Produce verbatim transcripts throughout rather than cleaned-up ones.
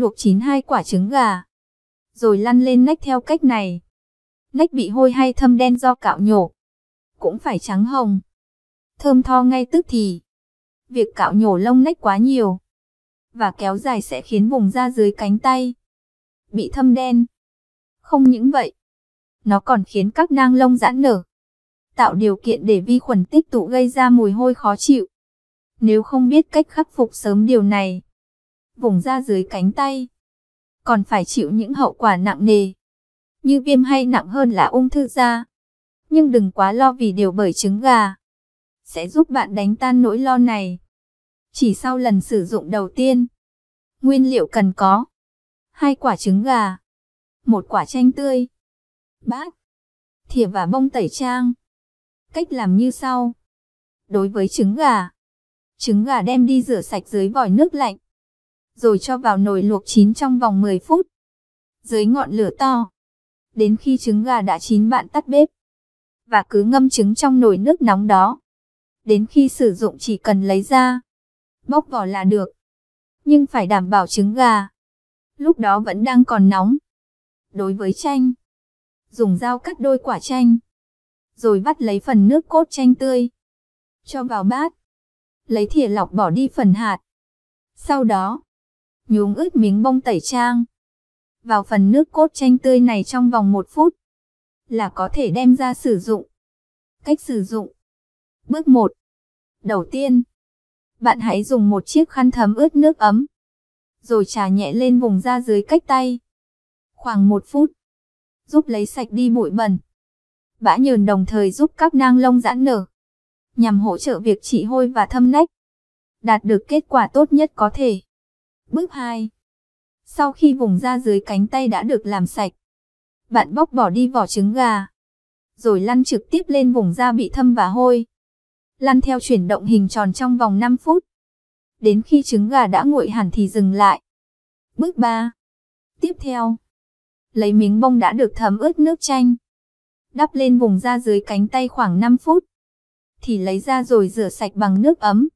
luộc chín hai quả trứng gà, rồi lăn lên nách theo cách này. Nách bị hôi hay thâm đen do cạo nhổ, cũng phải trắng hồng, thơm tho ngay tức thì. Việc cạo nhổ lông nách quá nhiều và kéo dài sẽ khiến vùng da dưới cánh tay bị thâm đen. Không những vậy, nó còn khiến các nang lông giãn nở, tạo điều kiện để vi khuẩn tích tụ gây ra mùi hôi khó chịu. Nếu không biết cách khắc phục sớm điều này, vùng da dưới cánh tay còn phải chịu những hậu quả nặng nề, như viêm hay nặng hơn là ung thư da. Nhưng đừng quá lo vì điều bởi trứng gà sẽ giúp bạn đánh tan nỗi lo này chỉ sau lần sử dụng đầu tiên. Nguyên liệu cần có: hai quả trứng gà, một quả chanh tươi, bát, thìa và bông tẩy trang. Cách làm như sau. Đối với trứng gà, trứng gà đem đi rửa sạch dưới vòi nước lạnh, rồi cho vào nồi luộc chín trong vòng mười phút, dưới ngọn lửa to. Đến khi trứng gà đã chín bạn tắt bếp, và cứ ngâm trứng trong nồi nước nóng đó. Đến khi sử dụng chỉ cần lấy ra, bóc vỏ là được. Nhưng phải đảm bảo trứng gà lúc đó vẫn đang còn nóng. Đối với chanh, dùng dao cắt đôi quả chanh, rồi vắt lấy phần nước cốt chanh tươi, cho vào bát, lấy thìa lọc bỏ đi phần hạt. Sau đó, nhúng ướt miếng bông tẩy trang vào phần nước cốt chanh tươi này trong vòng một phút là có thể đem ra sử dụng. Cách sử dụng. Bước một. Đầu tiên, bạn hãy dùng một chiếc khăn thấm ướt nước ấm, rồi chà nhẹ lên vùng da dưới cách tay, khoảng một phút, giúp lấy sạch đi bụi bẩn, bã nhờn, đồng thời giúp các nang lông giãn nở, nhằm hỗ trợ việc trị hôi và thâm nách, đạt được kết quả tốt nhất có thể. Bước hai. Sau khi vùng da dưới cánh tay đã được làm sạch, bạn bóc bỏ đi vỏ trứng gà, rồi lăn trực tiếp lên vùng da bị thâm và hôi. Lăn theo chuyển động hình tròn trong vòng năm phút. Đến khi trứng gà đã nguội hẳn thì dừng lại. Bước ba. Tiếp theo, lấy miếng bông đã được thấm ướt nước chanh, đắp lên vùng da dưới cánh tay khoảng năm phút, thì lấy ra rồi rửa sạch bằng nước ấm.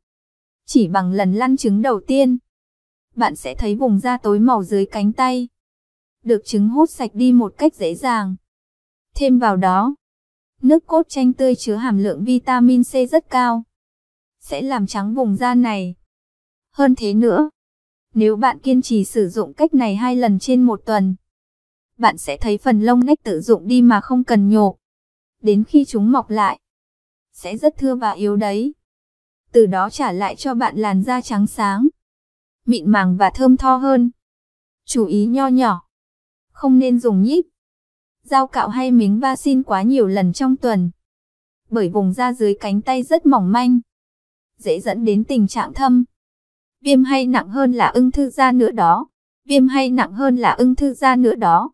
Chỉ bằng lần lăn trứng đầu tiên, bạn sẽ thấy vùng da tối màu dưới cánh tay được trứng hút sạch đi một cách dễ dàng. Thêm vào đó, nước cốt chanh tươi chứa hàm lượng vitamin C rất cao, sẽ làm trắng vùng da này. Hơn thế nữa, nếu bạn kiên trì sử dụng cách này hai lần trên một tuần, bạn sẽ thấy phần lông nách tự rụng đi mà không cần nhổ. Đến khi chúng mọc lại, sẽ rất thưa và yếu đấy. Từ đó trả lại cho bạn làn da trắng sáng, mịn màng và thơm tho hơn. Chú ý nho nhỏ, không nên dùng nhíp, dao cạo hay miếng va xin quá nhiều lần trong tuần, bởi vùng da dưới cánh tay rất mỏng manh, dễ dẫn đến tình trạng thâm, viêm hay nặng hơn là ung thư da nữa đó. Viêm hay nặng hơn là ung thư da nữa đó.